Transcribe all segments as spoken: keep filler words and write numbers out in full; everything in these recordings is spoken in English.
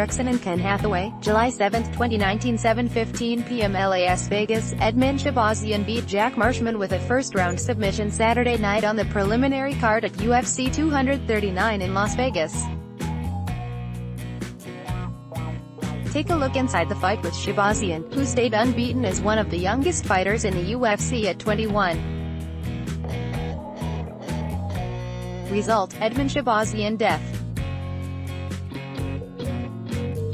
Erickson and Ken Hathaway, July seventh twenty nineteen, seven fifteen p m L A S Vegas. Edmen Shahbazyan beat Jack Marshman with a first-round submission Saturday night on the preliminary card at U F C two thirty-nine in Las Vegas. Take a look inside the fight with Shahbazyan, who stayed unbeaten as one of the youngest fighters in the U F C at twenty-one. Result: Edmen Shahbazyan death.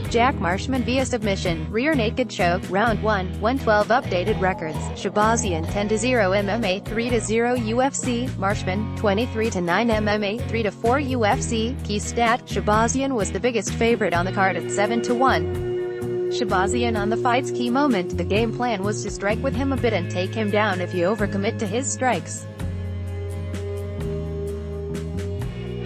Jack Marshman via submission, rear-naked choke, round one, one twelve. Updated records: Shahbazyan ten to zero M M A, three to zero U F C, Marshman twenty-three to nine M M A, three to four U F C. Key stat: Shahbazyan was the biggest favorite on the card at seven to one. Shahbazyan on the fight's key moment: the game plan was to strike with him a bit and take him down if you overcommit to his strikes.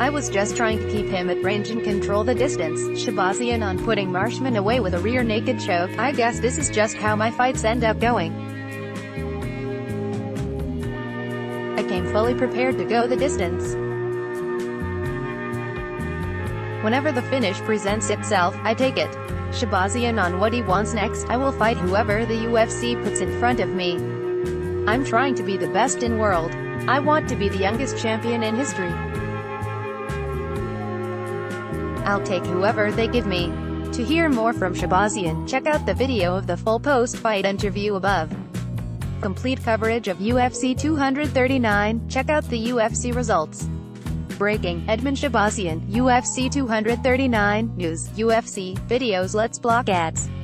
I was just trying to keep him at range and control the distance. Shahbazyan on putting Marshman away with a rear-naked choke. I guess this is just how my fights end up going. I came fully prepared to go the distance. Whenever the finish presents itself, I take it. Shahbazyan on what he wants next: I will fight whoever the U F C puts in front of me. I'm trying to be the best in world. I want to be the youngest champion in history. I'll take whoever they give me. To hear more from Shahbazyan, check out the video of the full post-fight interview above. Complete coverage of U F C two thirty-nine, check out the U F C results. Breaking: Edmen Shahbazyan, U F C two thirty-nine, news, U F C, videos. Let's block ads.